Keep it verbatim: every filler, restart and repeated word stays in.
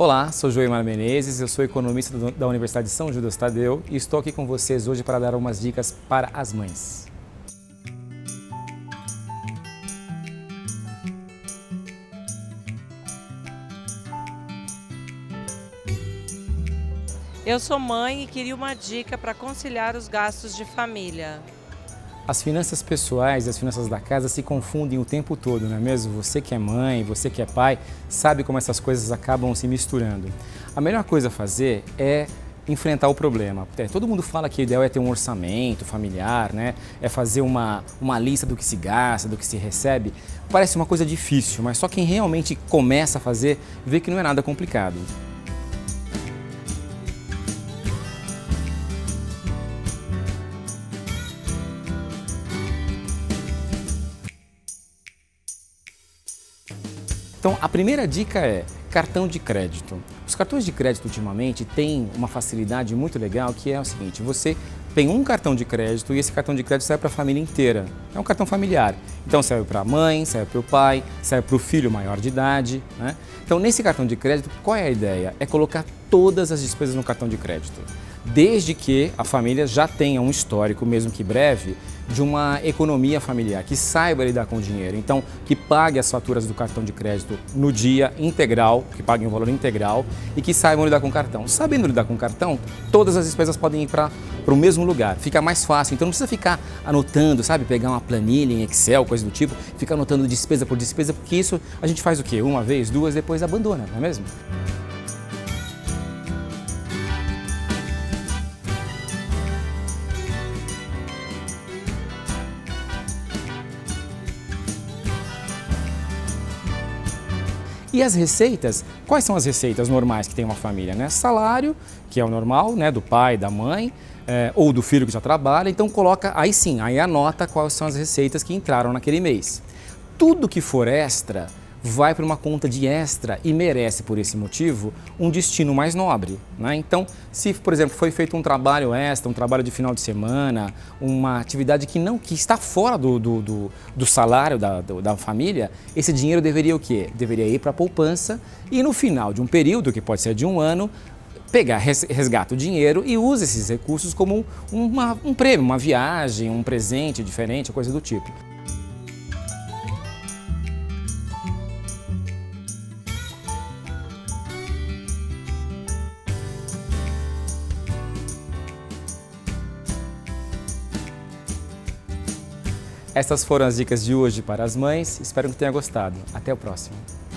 Olá, sou Joimar Menezes, eu sou economista da Universidade de São Judas Tadeu e estou aqui com vocês hoje para dar umas dicas para as mães. Eu sou mãe e queria uma dica para conciliar os gastos de família. As finanças pessoais e as finanças da casa se confundem o tempo todo, não é mesmo? Você que é mãe, você que é pai, sabe como essas coisas acabam se misturando. A melhor coisa a fazer é enfrentar o problema. É, todo mundo fala que o ideal é ter um orçamento familiar, né? É fazer uma, uma lista do que se gasta, do que se recebe. Parece uma coisa difícil, mas só quem realmente começa a fazer vê que não é nada complicado. Então, a primeira dica é cartão de crédito. Os cartões de crédito, ultimamente, têm uma facilidade muito legal, que é o seguinte: você tem um cartão de crédito e esse cartão de crédito serve para a família inteira. É um cartão familiar. Então, serve para a mãe, serve para o pai, serve para o filho maior de idade, né? Então, nesse cartão de crédito, qual é a ideia? É colocar todas as despesas no cartão de crédito, desde que a família já tenha um histórico, mesmo que breve, de uma economia familiar, que saiba lidar com o dinheiro. Então, que pague as faturas do cartão de crédito no dia integral, que pague um valor integral e que saibam lidar com o cartão. Sabendo lidar com o cartão, todas as despesas podem ir para o mesmo lugar. Fica mais fácil, então não precisa ficar anotando, sabe? Pegar uma planilha em Excel, coisa do tipo, ficar anotando despesa por despesa, porque isso a gente faz o quê? Uma vez, duas, depois abandona, não é mesmo? E as receitas? Quais são as receitas normais que tem uma família, né? Salário, que é o normal, né? Do pai, da mãe, é, ou do filho que já trabalha. Então coloca, aí sim, aí anota quais são as receitas que entraram naquele mês. Tudo que for extra vai para uma conta de extra e merece, por esse motivo, um destino mais nobre, né? Então, se, por exemplo, foi feito um trabalho extra, um trabalho de final de semana, uma atividade que não que está fora do, do, do, do salário da, do, da família, esse dinheiro deveria o quê? Deveria ir para a poupança e no final de um período, que pode ser de um ano, pegar, resgata o dinheiro e usa esses recursos como uma, um prêmio, uma viagem, um presente diferente, coisa do tipo. Estas foram as dicas de hoje para as mães, espero que tenha gostado. Até o próximo!